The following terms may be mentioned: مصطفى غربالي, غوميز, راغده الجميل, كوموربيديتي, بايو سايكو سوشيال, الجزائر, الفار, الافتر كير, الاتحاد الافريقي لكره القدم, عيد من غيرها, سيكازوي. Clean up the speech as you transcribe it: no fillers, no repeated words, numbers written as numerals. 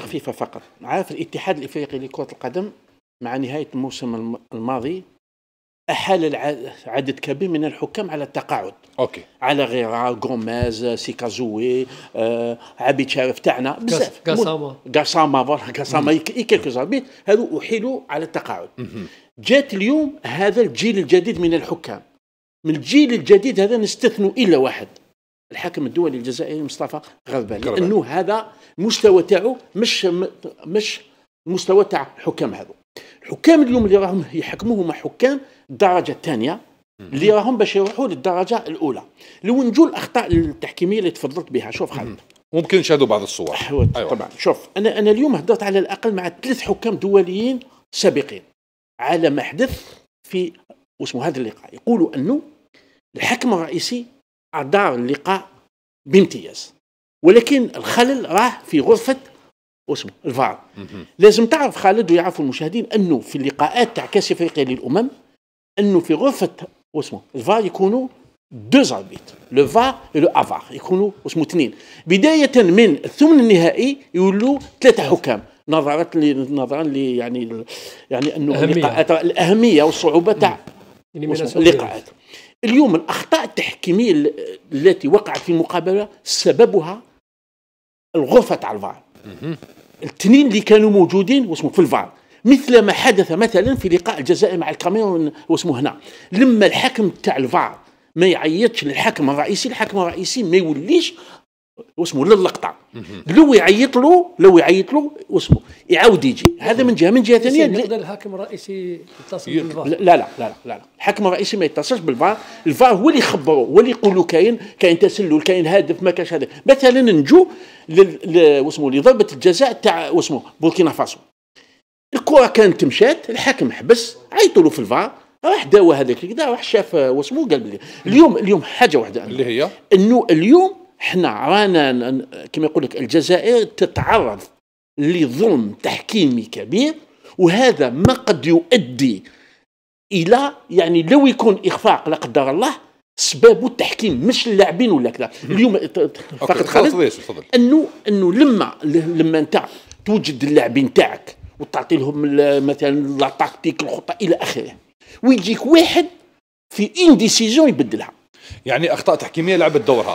خفيفة فقط. عرف الاتحاد الافريقي لكره القدم مع نهاية الموسم الماضي أحال عدد كبير من الحكام على التقاعد. أوكي. على غيرها غوميز، سيكازوي، عبيد شرف تاعنا بزاف، قاساما كيكوز عبيد هذو أحيلوا على التقاعد. جات اليوم هذا الجيل الجديد من الحكام. من الجيل الجديد هذا نستثنوا إلا واحد، الحاكم الدولي الجزائري مصطفى غربالي، لأنه هذا المستوى تاعو مش المستوى تاع الحكام هذو. الحكام اليوم اللي راهم يحكموه مع حكام الدرجه الثانيه اللي راهم باش يروحوا للدرجه الاولى، لو نجوا الاخطاء التحكيميه اللي تفضلت بها. شوف خالد، ممكن نشاهدوا بعض الصور. أيوة. طبعا شوف، انا اليوم هضرت على الاقل مع 3 حكام دوليين سابقين على ما حدث في واسمه هذا اللقاء، يقولوا انه الحكم الرئيسي ادار اللقاء بامتياز، ولكن الخلل راه في غرفه اسمه الفار. لازم تعرف خالد ويعرفوا المشاهدين انه في اللقاءات تاع كاس افريقيا للامم انه في غرفه اسمه الفار يكونوا 2 زاربيت، لو فار ولو افار، يكونوا اسمه 2، بدايه من الثمن النهائي يولوا 3 حكام، نظرا لي يعني انه اللقاءات الاهميه والصعوبه تاع اللقاءات. اليوم الاخطاء التحكيميه التي وقعت في المقابله سببها الغرفه تاع الفار، 2 اللي كانوا موجودين واسمه في الفار، مثل ما حدث مثلا في لقاء الجزائر مع الكاميرون واسمه هنا، لما الحكم تاع الفار ما يعيطش للحكم الرئيسي، الحكم الرئيسي ما يوليش واسمه للقطه، لو يعيط له واسمه يعاود يجي. هذا من جهه، من جهه ثانيه يقدر الحكم الرئيسي يتصل بالفار. لا، الحكم الرئيسي ما يتصلش بالفار، الفار هو اللي يخبره، هو اللي يقول له كاين تسلل، كاين هدف، ما كانش هدف. مثلا نجو واسمه لضربه الجزاء تاع واسمه بوركينا فاسو، الكره كانت مشات، الحكم حبس، عيطوا له في الفار، راح داوى هذاك كذا، راح شاف واسمه قال بلي اليوم حاجه واحده اللي هي انه اليوم احنا رانا كما يقول لك الجزائر تتعرض لظلم تحكيمي كبير، وهذا ما قد يؤدي الى لو يكون اخفاق لا قدر الله سبابه التحكيم مش اللاعبين ولا كذا. اليوم فقط خالد انه لما انت توجد اللاعبين تاعك وتعطي لهم مثلا لا تكتيك الخطه الى اخره، ويجيك واحد في انديسيزيون يبدلها، يعني اخطاء تحكيميه لعبت دورها.